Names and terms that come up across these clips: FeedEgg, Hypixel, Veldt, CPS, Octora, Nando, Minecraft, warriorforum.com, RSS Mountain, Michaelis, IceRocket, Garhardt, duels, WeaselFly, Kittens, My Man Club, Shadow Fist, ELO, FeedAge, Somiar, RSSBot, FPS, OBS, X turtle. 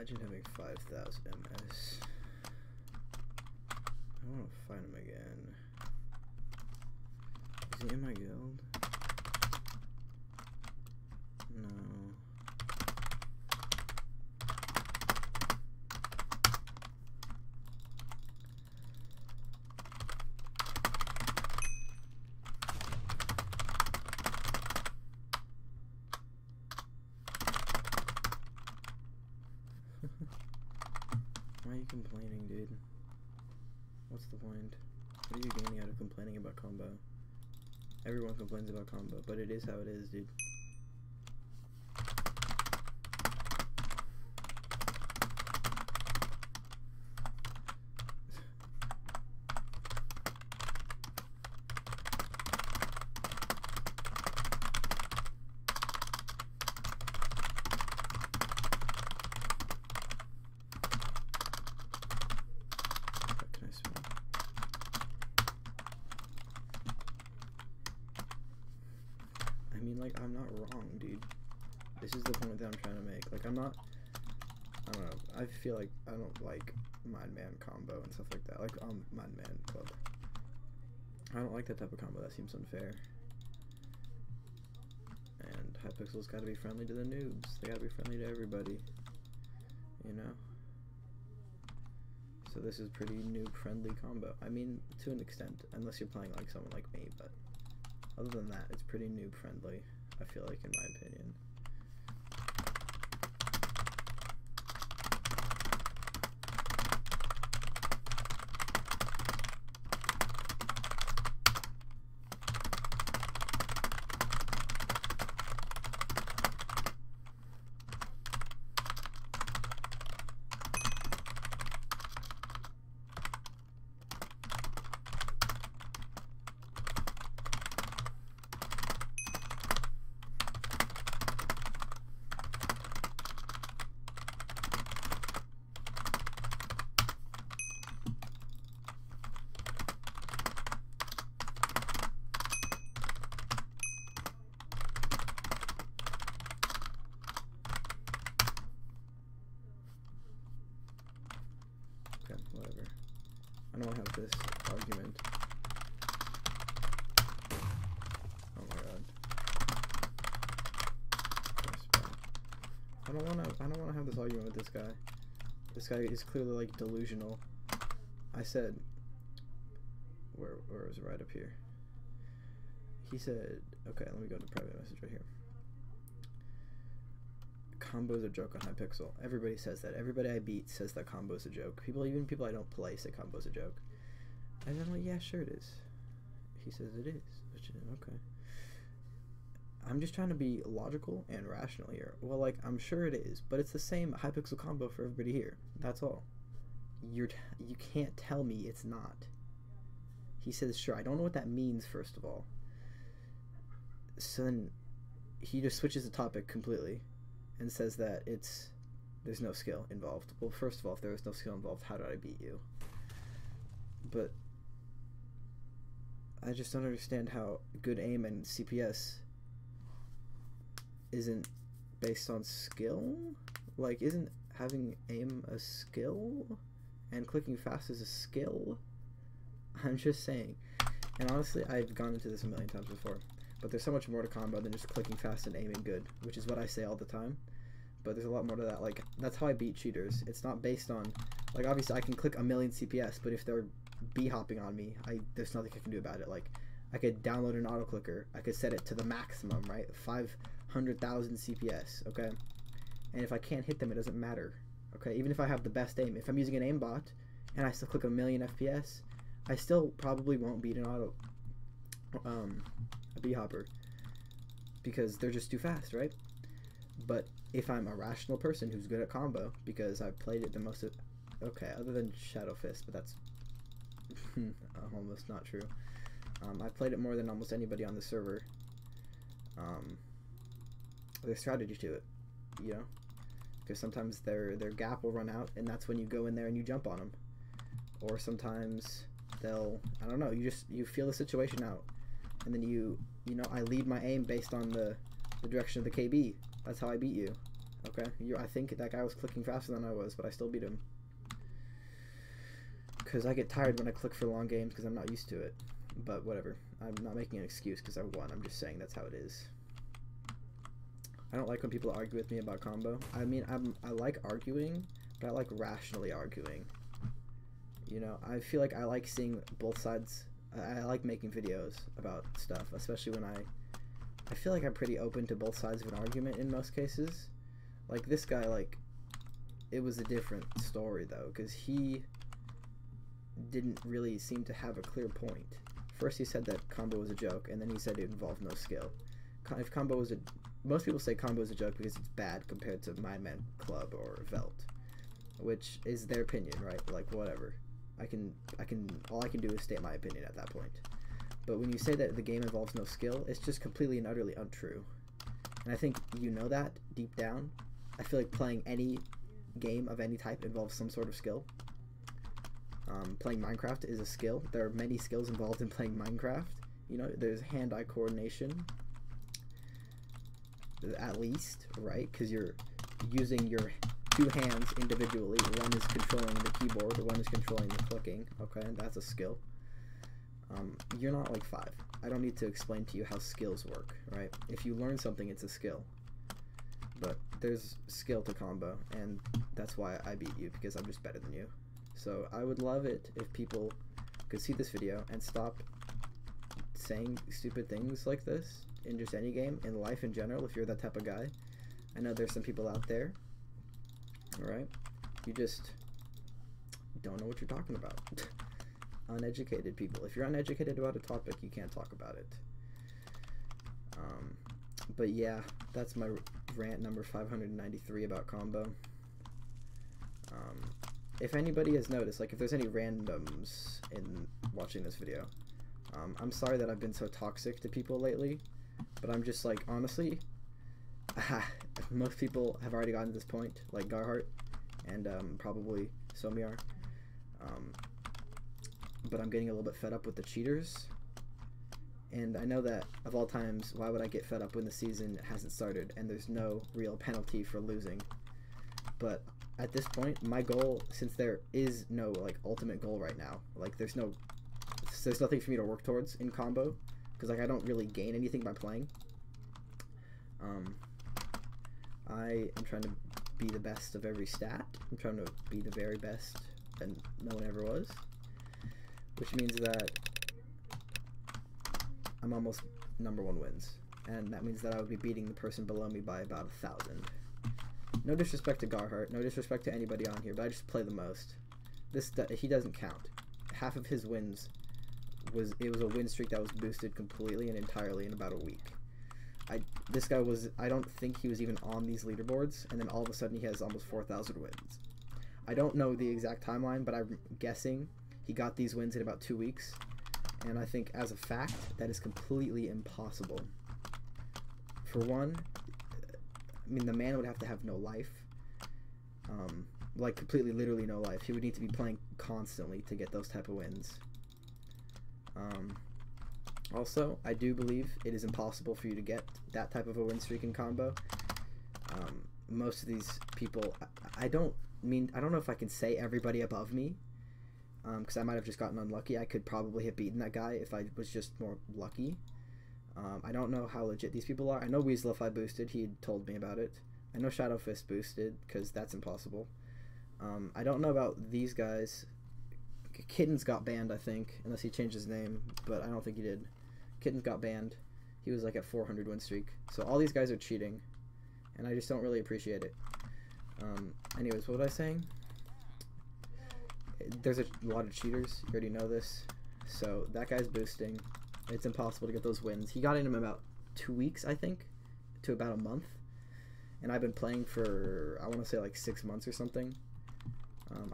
Imagine having 5,000 MS. I want to find him again. Is he in my guild? No. Why are you complaining, dude? What's the point? What are you gaining out of complaining about combo? Everyone complains about combo, but it is how it is, dude. I'm not wrong, dude. This is the point that I'm trying to make. Like, I'm not, I don't know, I feel like I don't like My Man combo and stuff like that. Like, My Man Club. I don't like that type of combo. That seems unfair. And Hypixel's gotta be friendly to the noobs. They gotta be friendly to everybody, you know? So this is pretty noob-friendly combo. I mean, to an extent, unless you're playing like someone like me, but other than that, it's pretty noob-friendly, I feel like, in my opinion. Whatever. I don't want to have this argument. Oh my god. I don't wanna have this argument with this guy. This guy is clearly like delusional. I said where was it? Right up here. He said, okay, let me go to private message right here. Combo's a joke on Hypixel. Everybody says that. Everybody I beat says that combo's a joke. People, even people I don't play, say combo's a joke. And I'm like, yeah, sure it is. He says it is, which is okay. I'm just trying to be logical and rational here. Well, like, I'm sure it is, but it's the same Hypixel combo for everybody here. That's all. You can't tell me it's not. He says sure. I don't know what that means, first of all. So then he just switches the topic completely and says that there's no skill involved. Well, first of all, if there was no skill involved, how did I beat you? But I just don't understand how good aim and CPS isn't based on skill? Like, isn't having aim a skill? And clicking fast is a skill? I'm just saying. And honestly, I've gone into this a million times before, but there's so much more to combo than just clicking fast and aiming good, which is what I say all the time. But there's a lot more to that. Like, that's how I beat cheaters. It's not based on, like, obviously I can click a million CPS, but if they're b-hopping on me, there's nothing I can do about it. Like, I could download an auto clicker. I could set it to the maximum, right? 500,000 CPS, okay? And if I can't hit them, it doesn't matter, okay? Even if I have the best aim, if I'm using an aim bot and I still click a million FPS, I still probably won't beat an auto a b-hopper, because they're just too fast, right? But if I'm a rational person who's good at combo, because I've played it the most of, okay, other than Shadow Fist, but that's almost not true. I've played it more than almost anybody on the server. There's strategy to it, you know, because sometimes their gap will run out, and that's when you go in there and you jump on them. Or sometimes they'll, I don't know, you feel the situation out. And then you know, I lead my aim based on the direction of the KB. That's how I beat you. Okay, I think that guy was clicking faster than I was, but I still beat him. Because I get tired when I click for long games because I'm not used to it. But whatever. I'm not making an excuse because I won. I'm just saying that's how it is. I don't like when people argue with me about combo. I mean, I like arguing, but I like rationally arguing. You know, I feel like I like seeing both sides. I like making videos about stuff, especially when I feel like I'm pretty open to both sides of an argument in most cases. Like this guy, like, it was a different story though, because he didn't really seem to have a clear point. First he said that combo was a joke, and then he said it involved no skill. If combo was a... Most people say combo is a joke because it's bad compared to My Man Club or Veldt, which is their opinion, right? Like, whatever. All I can do is state my opinion at that point. But when you say that the game involves no skill, it's just completely and utterly untrue. And I think you know that deep down. I feel like playing any game of any type involves some sort of skill. Playing Minecraft is a skill. There are many skills involved in playing Minecraft. You know, there's hand-eye coordination, at least, right? Because you're using your two hands individually. One is controlling the keyboard, one is controlling the clicking. Okay, and that's a skill. You're not like five. I don't need to explain to you how skills work, right? If you learn something, it's a skill. But there's skill to combo, and that's why I beat you, because I'm just better than you. So I would love it if people could see this video and stop saying stupid things like this in just any game, in life in general, if you're that type of guy. I know there's some people out there, alright? You just don't know what you're talking about. Uneducated people. If you're uneducated about a topic, you can't talk about it. But yeah, that's my rant number 593 about combo. If anybody has noticed, like if there's any randoms in watching this video, I'm sorry that I've been so toxic to people lately, but I'm just like, honestly, most people have already gotten to this point, like Garhardt and probably Somiar, but I'm getting a little bit fed up with the cheaters, and I know that of all times, why would I get fed up when the season hasn't started and there's no real penalty for losing? But at this point, my goal, since there is no like ultimate goal right now, like there's nothing for me to work towards in combo, because like I don't really gain anything by playing. I am trying to be the best of every stat. I'm trying to be the very best that no one ever was, which means that I'm almost #1 wins, and that means that I would be beating the person below me by about 1,000. No disrespect to Garhardt, no disrespect to anybody on here, but I just play the most. He doesn't count. Half of his wins was a win streak that was boosted completely and entirely in about a week. This guy was, I don't think he was even on these leaderboards, and then all of a sudden he has almost 4,000 wins. I don't know the exact timeline, but I'm guessing he got these wins in about 2 weeks, and I think as a fact that is completely impossible. For one, I mean, the man would have to have no life, like completely, literally no life. He would need to be playing constantly to get those type of wins. Also, I do believe it is impossible for you to get that type of a win streak in combo. Most of these people, I don't know if I can say everybody above me, because I might have just gotten unlucky. I could probably have beaten that guy if I was just more lucky. I don't know how legit these people are. I know WeaselFly boosted. He told me about it. I know Shadow Fist boosted, because that's impossible. I don't know about these guys. Kittens got banned, I think, unless he changed his name, but I don't think he did. Kittens got banned. He was like at 400 win streak. So all these guys are cheating, and I just don't really appreciate it. Anyways, what was I saying? There's a lot of cheaters. You already know this. So that guy's boosting. It's impossible to get those wins. He got in about 2 weeks, I think, to about a month. And I've been playing for, I want to say like 6 months or something.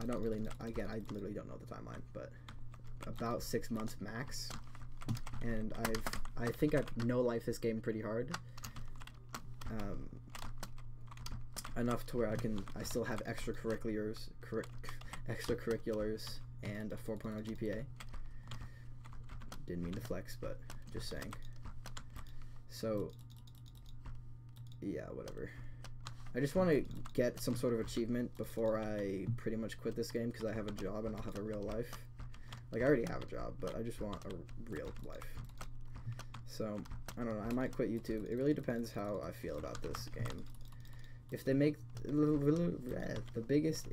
I don't really know. Again, I literally don't know the timeline, but about 6 months max. And I think I've no-life this game pretty hard. Enough to where I still have extracurriculars and a 4.0 GPA. Didn't mean to flex, but just saying. So, yeah, whatever. I just want to get some sort of achievement before I pretty much quit this game, because I have a job and I'll have a real life. Like, I already have a job, but I just want a real life. So, I don't know, I might quit YouTube. It really depends how I feel about this game. If they make the biggest,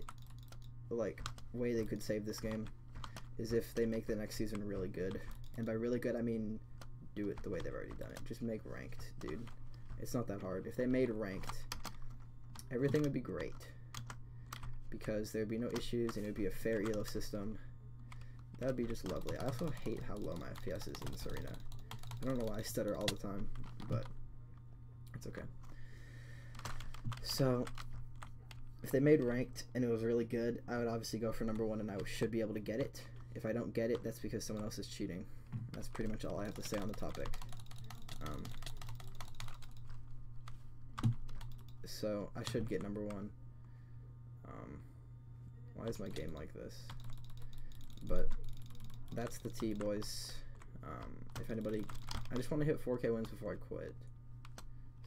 like, way they could save this game is if they make the next season really good. And by really good, I mean do it the way they've already done it. Just make ranked, dude. It's not that hard. If they made ranked, everything would be great, because there'd be no issues and it would be a fair ELO system. That would be just lovely. I also hate how low my FPS is in Serena. I don't know why I stutter all the time, but it's okay. So, if they made ranked and it was really good, I would obviously go for number one, and I should be able to get it. If I don't get it, that's because someone else is cheating. That's pretty much all I have to say on the topic. So, I should get number one. Why is my game like this? But that's the tea, boys. If anybody, I just want to hit 4K wins before I quit.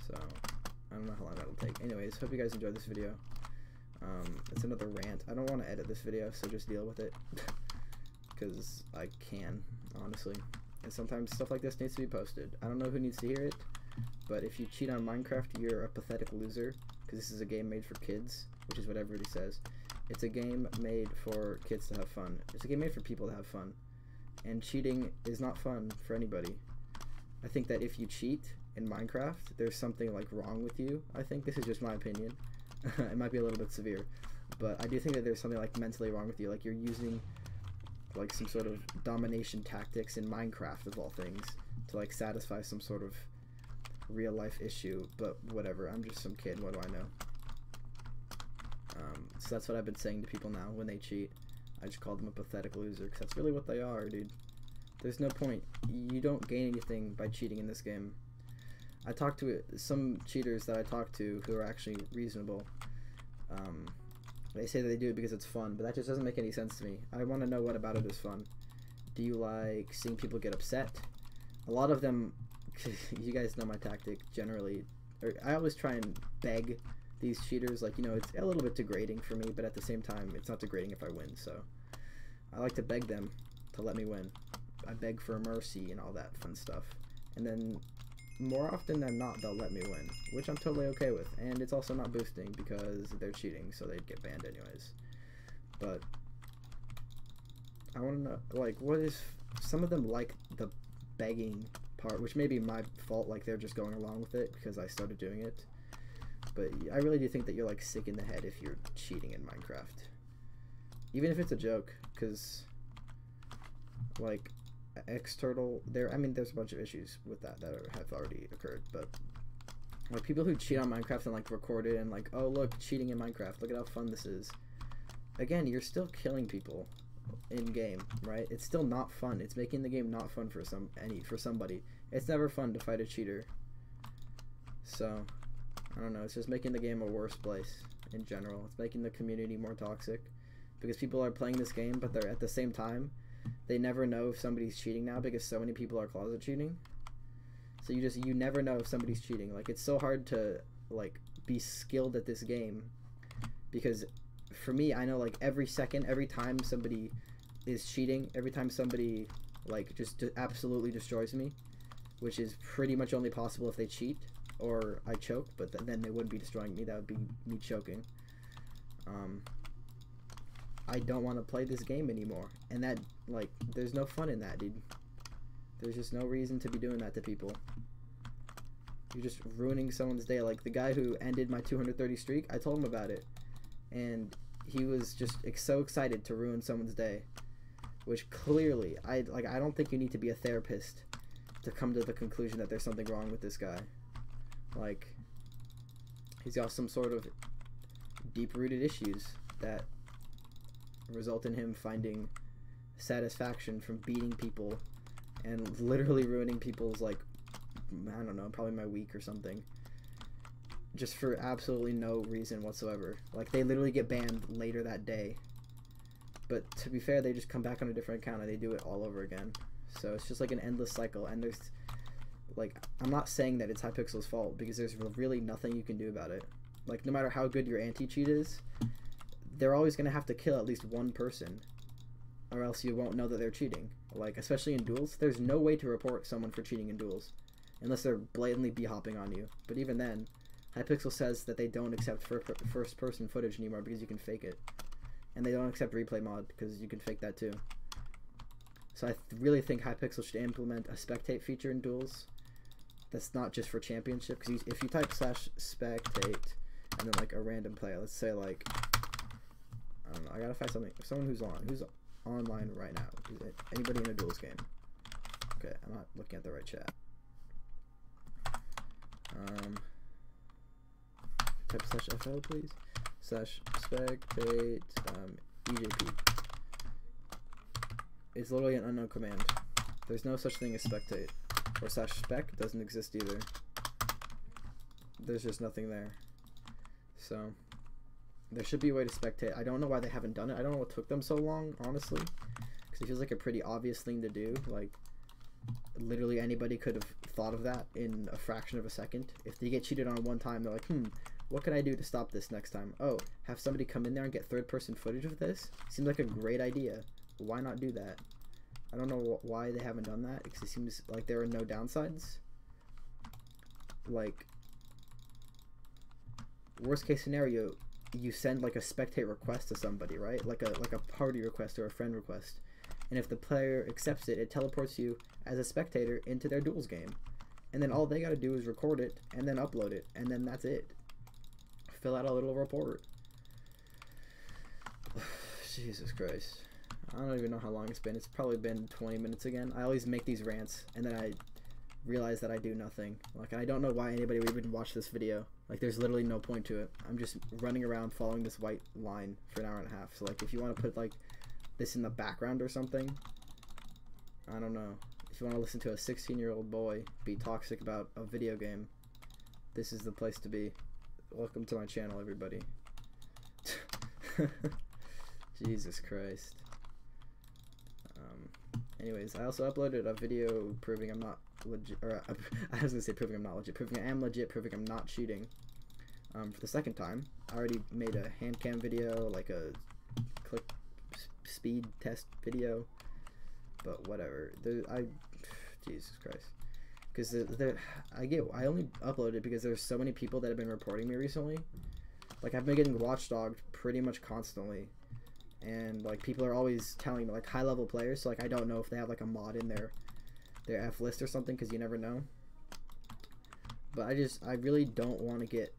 So, I don't know how long that'll take. Anyways, hope you guys enjoyed this video. It's another rant. I don't want to edit this video, so just deal with it. Because I can, honestly. And sometimes stuff like this needs to be posted. I don't know who needs to hear it, but if you cheat on Minecraft, you're a pathetic loser, because this is a game made for kids, which is what everybody says. It's a game made for kids to have fun. It's a game made for people to have fun. And cheating is not fun for anybody. I think that if you cheat in Minecraft, there's something like wrong with you. I think this is just my opinion. It might be a little bit severe, but I do think that there's something like mentally wrong with you. Like, you're using like some sort of domination tactics in Minecraft of all things to like satisfy some sort of real life issue. But whatever, I'm just some kid, what do I know? So that's what I've been saying to people now when they cheat. I just call them a pathetic loser, because that's really what they are, dude. There's no point. You don't gain anything by cheating in this game. I talked to some cheaters that I talked to who are actually reasonable. They say that they do it because it's fun, but that just doesn't make any sense to me. I want to know what about it is fun. Do you like seeing people get upset? A lot of them, you guys know my tactic generally. Or I always try and beg these cheaters, like, you know, it's a little bit degrading for me, but at the same time, it's not degrading if I win, so I like to beg them to let me win. I beg for mercy and all that fun stuff, and then more often than not, they'll let me win, which I'm totally okay with, and it's also not boosting because they're cheating, so they'd get banned anyways. But I want to know, like, what is, some of them like the begging part, which may be my fault, like they're just going along with it because I started doing it. But I really do think that you're like sick in the head if you're cheating in Minecraft, even if it's a joke. Because like X Turtle, there, I mean, there's a bunch of issues with that that have already occurred. But like people who cheat on Minecraft and like record it and like, oh look, cheating in Minecraft, look at how fun this is. Again, you're still killing people in game, right? It's still not fun. It's making the game not fun for somebody. It's never fun to fight a cheater. So. I don't know, it's just making the game a worse place in general. It's making the community more toxic, because people are playing this game, but they're at the same time, they never know if somebody's cheating now, because so many people are closet cheating. So you never know if somebody's cheating. Like, it's so hard to like be skilled at this game, because for me, I know like every second, every time somebody is cheating, every time somebody like just absolutely destroys me, which is pretty much only possible if they cheat. Or I choke, but then they wouldn't be destroying me. That would be me choking. I don't want to play this game anymore. And that, like, there's no fun in that, dude. There's just no reason to be doing that to people. You're just ruining someone's day. Like, the guy who ended my 230 streak, I told him about it. And he was just so excited to ruin someone's day. Which clearly, I don't think you need to be a therapist to come to the conclusion that there's something wrong with this guy. Like, he's got some sort of deep-rooted issues that result in him finding satisfaction from beating people and literally ruining people's, like, I don't know, probably my week or something, just for absolutely no reason whatsoever. Like, they literally get banned later that day, but to be fair, they just come back on a different account and they do it all over again. So it's just like an endless cycle. And there's, like, I'm not saying that it's Hypixel's fault, because there's really nothing you can do about it. Like, no matter how good your anti-cheat is, they're always going to have to kill at least one person, or else you won't know that they're cheating. Like, especially in duels, there's no way to report someone for cheating in duels, unless they're blatantly b-hopping on you. But even then, Hypixel says that they don't accept first-person footage anymore because you can fake it. And they don't accept replay mod because you can fake that too. So I really think Hypixel should implement a spectate feature in duels. That's not just for championship, because if you type /spectate and then like a random player, let's say like, I don't know, I gotta find something, someone who's online right now. Is it anybody in a duels game? Okay, I'm not looking at the right chat. Type /FL please. /spectate EJP. It's literally an unknown command. There's no such thing as spectate. Or /spec doesn't exist either. There's just nothing there. So there should be a way to spectate. I don't know why they haven't done it. I don't know what took them so long, honestly. Because it feels like a pretty obvious thing to do. Like, literally anybody could have thought of that in a fraction of a second. If they get cheated on one time, they're like, what can I do to stop this next time? Oh, have somebody come in there and get third-person footage of this? Seems like a great idea. Why not do that? I don't know why they haven't done that, because it seems like there are no downsides. Like, worst case scenario, you send like a spectate request to somebody, right? Like a party request or a friend request. And if the player accepts it, it teleports you as a spectator into their duels game. And then all they gotta do is record it and then upload it, and then that's it. Fill out a little report. Jesus Christ. I don't even know how long it's been. It's probably been 20 minutes again. I always make these rants, and then I realize that I do nothing. Like, I don't know why anybody would even watch this video. Like, there's literally no point to it. I'm just running around following this white line for an hour and a half. So, like, if you want to put, like, this in the background or something, I don't know. If you want to listen to a 16-year-old boy be toxic about a video game, this is the place to be. Welcome to my channel, everybody. Jesus Christ. Anyways, I also uploaded a video proving I'm not legit, or I was gonna say proving I'm not legit, proving I am legit, proving I'm not cheating. For the second time, I already made a hand cam video, like a click speed test video, but whatever. Jesus Christ, because I only uploaded because there's so many people that have been reporting me recently. Like, I've been getting watchdogged pretty much constantly. And, like, people are always telling me, like, high-level players, so, like, I don't know if they have, like, a mod in their F-list or something, because you never know. But I really don't want to get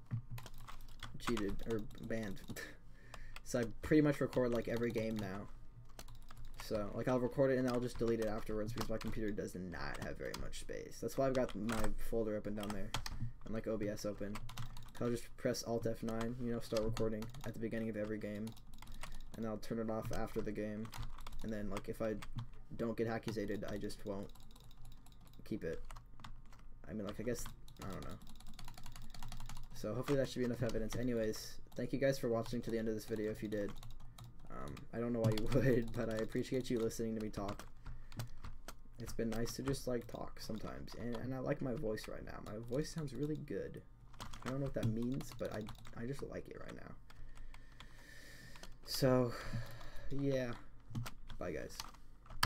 cheated or banned. So I pretty much record, like, every game now. So, like, I'll record it and I'll just delete it afterwards, because my computer does not have very much space. That's why I've got my folder up and down there, and, like, OBS open. I'll just press Alt F9, you know, start recording at the beginning of every game. And I'll turn it off after the game, and then, like, if I don't get accusated, I just won't keep it. I mean, like, I guess, I don't know. So hopefully that should be enough evidence. Anyways, thank you guys for watching to the end of this video if you did. I don't know why you would, but I appreciate you listening to me talk. It's been nice to just, like, talk sometimes, and I like my voice right now. My voice sounds really good. I don't know what that means, but I just like it right now. So, yeah. Bye, guys.